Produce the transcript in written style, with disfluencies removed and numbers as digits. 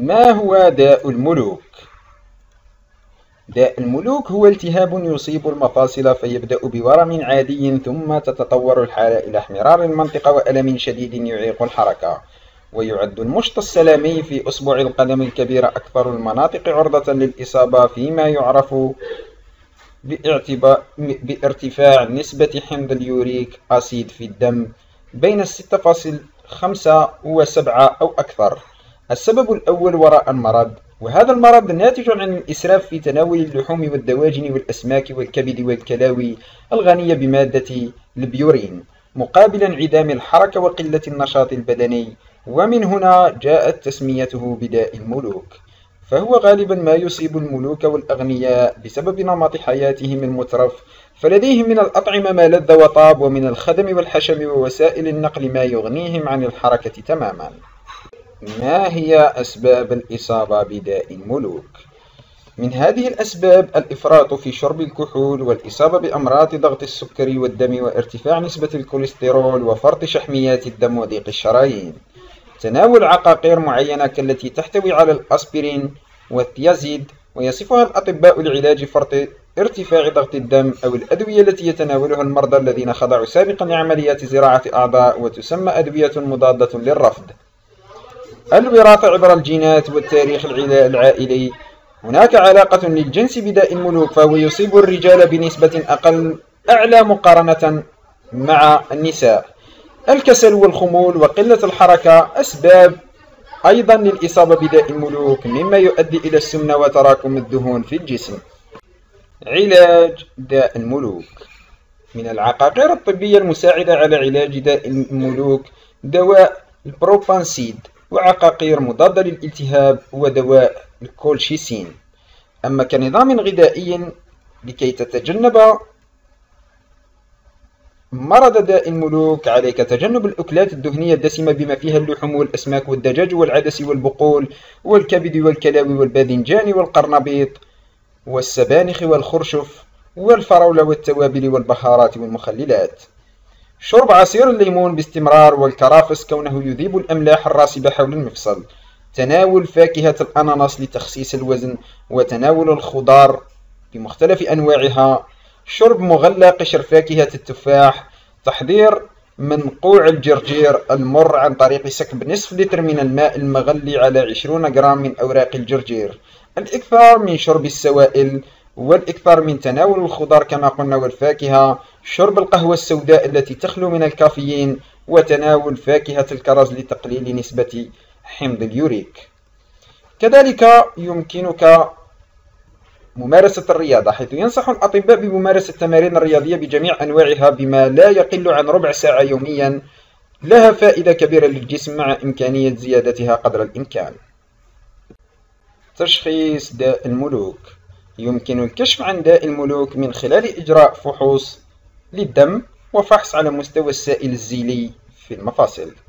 ما هو داء الملوك؟ داء الملوك هو التهاب يصيب المفاصل فيبدأ بورم عادي ثم تتطور الحالة إلى احمرار المنطقة وألم شديد يعيق الحركة، ويعد المشط السلامي في أصبع القدم الكبيرة أكثر المناطق عرضة للإصابة، فيما يعرف بارتفاع نسبة حمض اليوريك أسيد في الدم بين 6.5 و7 أو أكثر. السبب الأول وراء المرض، وهذا المرض ناتج عن الإسراف في تناول اللحوم والدواجن والأسماك والكبد والكلاوي الغنية بمادة البيورين، مقابل انعدام الحركة وقلة النشاط البدني، ومن هنا جاءت تسميته بداء الملوك. فهو غالبا ما يصيب الملوك والأغنياء بسبب نمط حياتهم المترف، فلديهم من الأطعمة ما لذ وطاب، ومن الخدم والحشم ووسائل النقل ما يغنيهم عن الحركة تماما. ما هي أسباب الإصابة بداء الملوك؟ من هذه الأسباب الإفراط في شرب الكحول، والإصابة بأمراض ضغط السكري والدم، وارتفاع نسبة الكوليسترول، وفرط شحميات الدم، وضيق الشرايين. تناول عقاقير معينة كالتي تحتوي على الأسبرين والثيازيد، ويصفها الأطباء لعلاج فرط ارتفاع ضغط الدم، أو الأدوية التي يتناولها المرضى الذين خضعوا سابقا لعمليات زراعة أعضاء، وتسمى أدوية مضادة للرفض. الوراثة عبر الجينات والتاريخ العائلي، هناك علاقة للجنس بداء الملوك، فهو يصيب الرجال بنسبة أعلى مقارنة مع النساء. الكسل والخمول وقلة الحركة أسباب أيضا للإصابة بداء الملوك، مما يؤدي إلى السمنة وتراكم الدهون في الجسم. علاج داء الملوك: من العقاقير الطبية المساعدة على علاج داء الملوك دواء البروبانسيد، وعقاقير مضادة للالتهاب، ودواء الكولشيسين. أما كنظام غذائي لكي تتجنب مرض داء الملوك، عليك تجنب الأكلات الدهنية الدسمة بما فيها اللحوم والأسماك والدجاج والعدس والبقول والكبد والكلاوي والباذنجان والقرنبيط والسبانخ والخرشف والفراولة والتوابل والبهارات والمخللات. شرب عصير الليمون باستمرار والكرافس كونه يذيب الأملاح الراسبة حول المفصل. تناول فاكهة الأناناس لتخسيس الوزن، وتناول الخضار بمختلف أنواعها. شرب مغلى قشر فاكهة التفاح. تحضير منقوع الجرجير المر عن طريق سكب نصف لتر من الماء المغلي على 20 جرام من أوراق الجرجير. الإكثار من شرب السوائل، والإكثار من تناول الخضار كما قلنا والفاكهة. شرب القهوة السوداء التي تخلو من الكافيين، وتناول فاكهة الكرز لتقليل نسبة حمض اليوريك. كذلك يمكنك ممارسة الرياضة، حيث ينصح الأطباء بممارسة التمارين الرياضية بجميع أنواعها بما لا يقل عن ربع ساعة يوميا، لها فائدة كبيرة للجسم مع إمكانية زيادتها قدر الإمكان. تشخيص داء الملوك: يمكن الكشف عن داء الملوك من خلال إجراء فحوص للدم، وفحص على مستوى السائل الزيلي في المفاصل.